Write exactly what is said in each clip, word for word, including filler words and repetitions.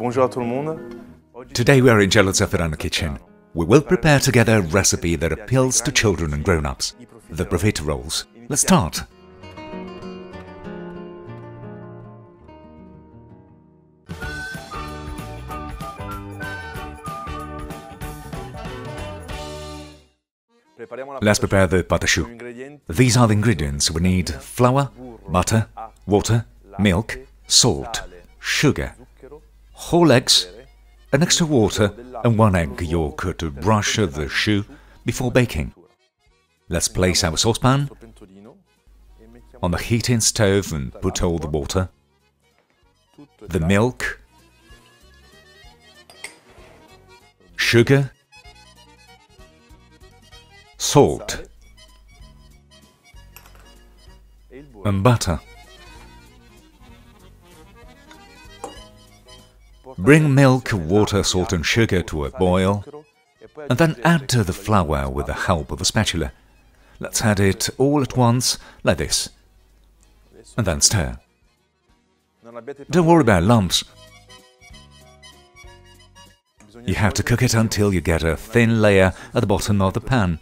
Bonjour tout le monde. Today we are in Giallo Zafferano kitchen. We will prepare together a recipe that appeals to children and grown-ups, the profiteroles. Let's start! Let's prepare the pâte à choux. These are the ingredients we need: flour, butter, water, milk, salt, sugar, whole eggs, an extra water and one egg yolk to brush the choux before baking. Let's place our saucepan on the heating stove and put all the water, the milk, sugar, salt and butter. Bring milk, water, salt and sugar to a boil and then add to the flour with the help of a spatula. Let's add it all at once, like this, and then stir. Don't worry about lumps. You have to cook it until you get a thin layer at the bottom of the pan.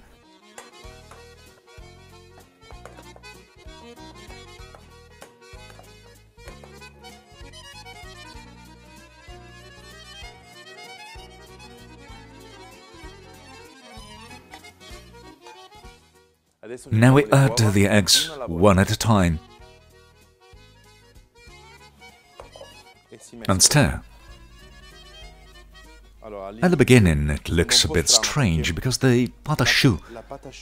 Now we add the eggs, one at a time, and stir. At the beginning it looks a bit strange, because the pâte à choux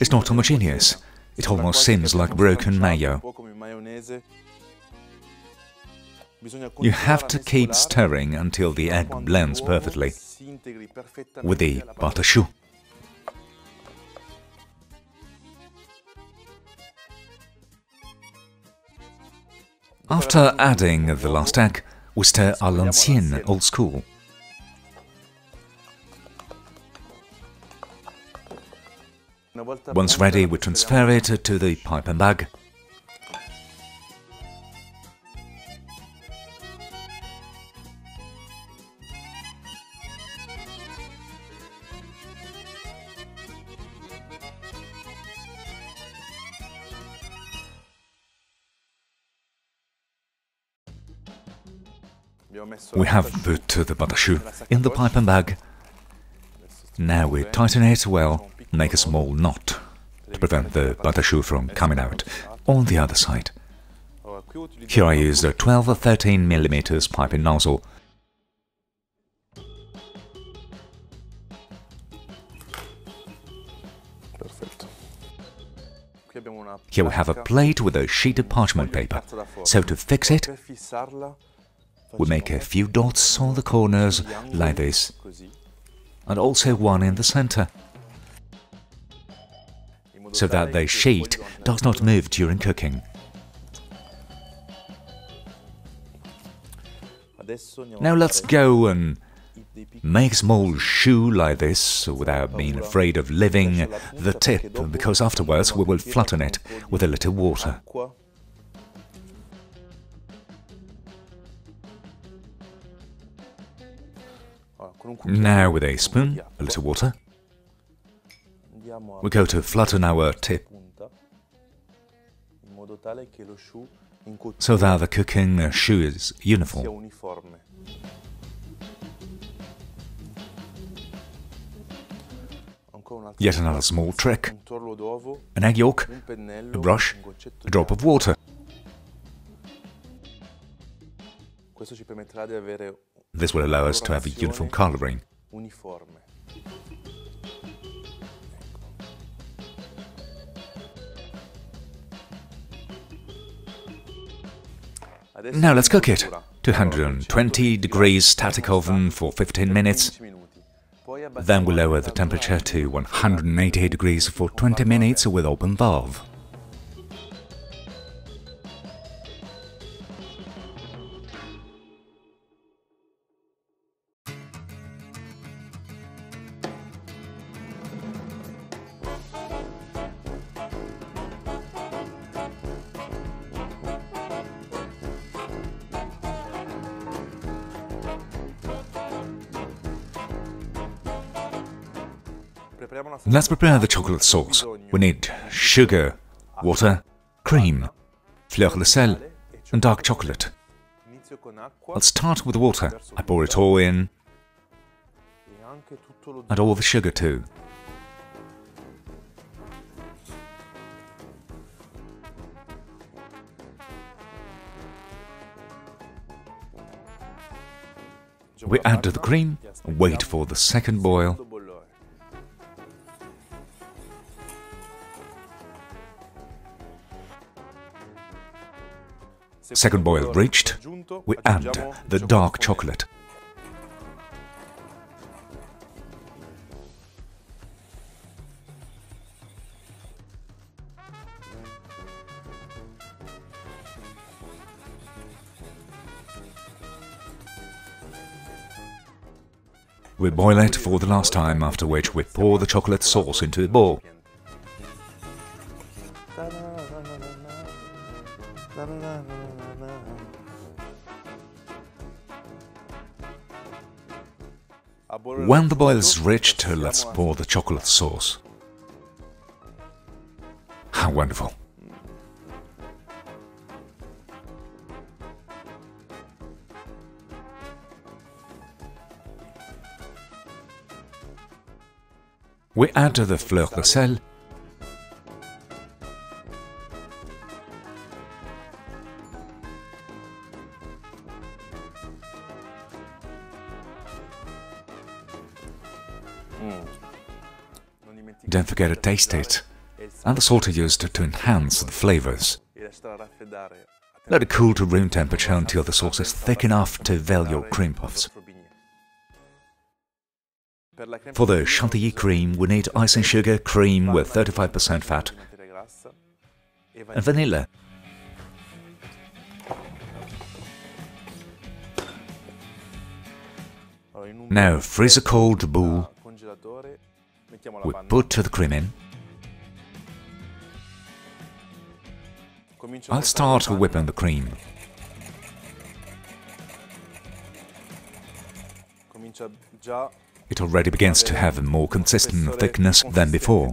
is not homogeneous. It almost seems like broken mayo. You have to keep stirring until the egg blends perfectly with the pâte à choux. After adding the last egg, we stir à l'ancienne, old school. Once ready, we transfer it to the piping bag. We have put the pâte à choux in the piping bag. Now we tighten it well, make a small knot to prevent the pâte à choux from coming out on the other side. Here I used a twelve or thirteen millimeter piping nozzle. Here we have a plate with a sheet of parchment paper, so to fix it, we make a few dots on the corners, like this, and also one in the center, so that the sheet does not move during cooking. Now let's go and make small choux like this, without being afraid of leaving the tip, because afterwards we will flatten it with a little water. Now with a spoon, a little water, we go to flatten our tip, so that the cooking choux is uniform. Yet another small trick: an egg yolk, a brush, a drop of water. This will allow us to have a uniform coloring. Now let's cook it. two hundred twenty degrees static oven for fifteen minutes. Then we lower the temperature to one hundred eighty degrees for twenty minutes with open valve. Let's prepare the chocolate sauce. We need sugar, water, cream, fleur de sel and dark chocolate. Let's start with the water. I pour it all in and all the sugar too. We add the cream and wait for the second boil. Second boil reached, we add the dark chocolate. We boil it for the last time, after which we pour the chocolate sauce into a bowl. When the boil is reached, let's pour the chocolate sauce. How wonderful! We add the fleur de sel mm. Don't forget to taste it, and the salt is used to enhance the flavors. Let it cool to room temperature until the sauce is thick enough to fill your cream puffs. For the Chantilly cream, we need icing sugar, cream with thirty-five percent fat and vanilla. Now freeze a cold bowl, we put the cream in. I'll start whipping the cream. It already begins to have a more consistent thickness than before.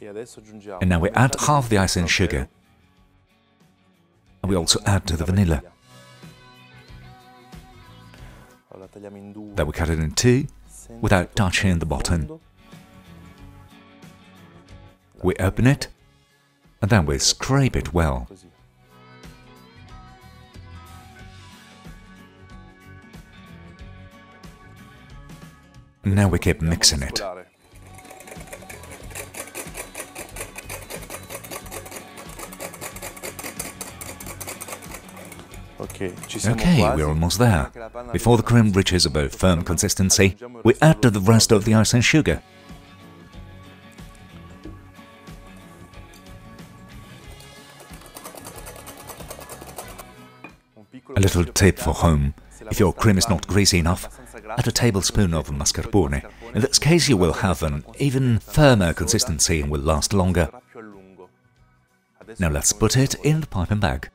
And now we add half the icing sugar. And we also add the vanilla. Then we cut it in two, without touching the bottom. We open it, and then we scrape it well. Now we keep mixing it. Okay, we're almost there. Before the cream reaches above firm consistency, we add to the rest of the icing sugar. A little tip for home. If your cream is not greasy enough, add a tablespoon of mascarpone. In this case you will have an even firmer consistency and will last longer. Now let's put it in the piping bag.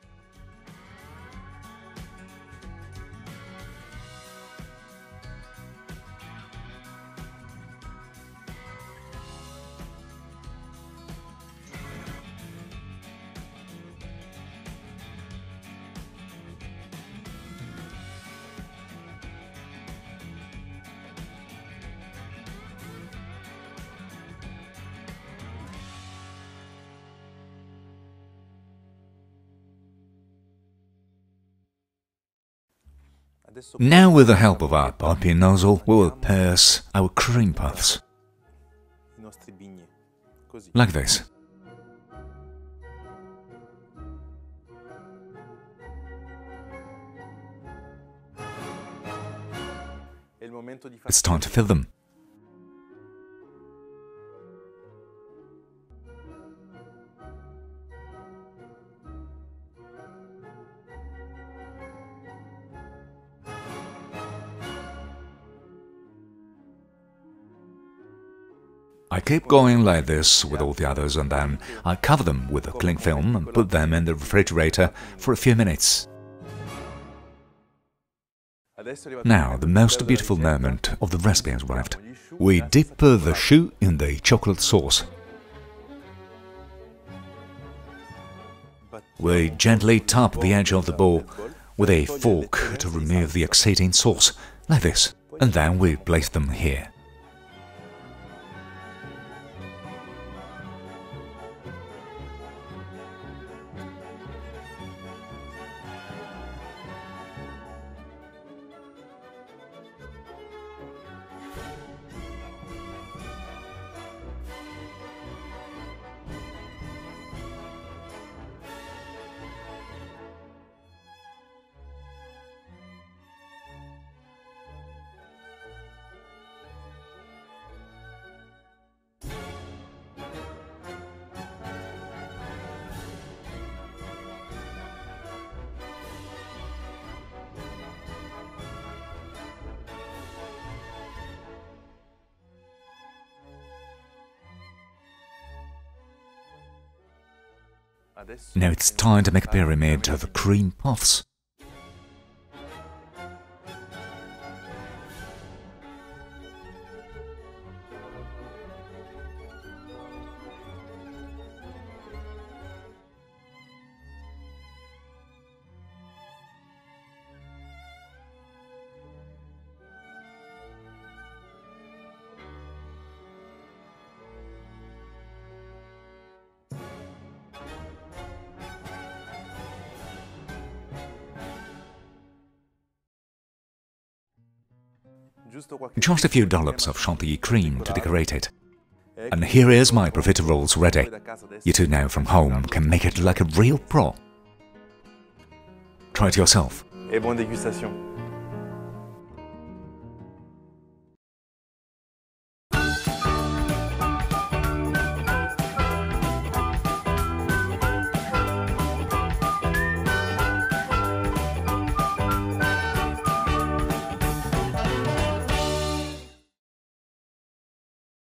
Now, with the help of our piping nozzle, we will pierce our cream puffs, like this. It's time to fill them. I keep going like this with all the others, and then I cover them with a cling film and put them in the refrigerator for a few minutes. Now, the most beautiful moment of the recipe has arrived. We dip the choux in the chocolate sauce. We gently tap the edge of the bowl with a fork to remove the exceeding sauce, like this, and then we place them here. Now it's time to make a pyramid of cream puffs. Just a few dollops of Chantilly cream to decorate it. And here is my profiteroles ready. You two now from home can make it like a real pro. Try it yourself. Et bonne dégustation.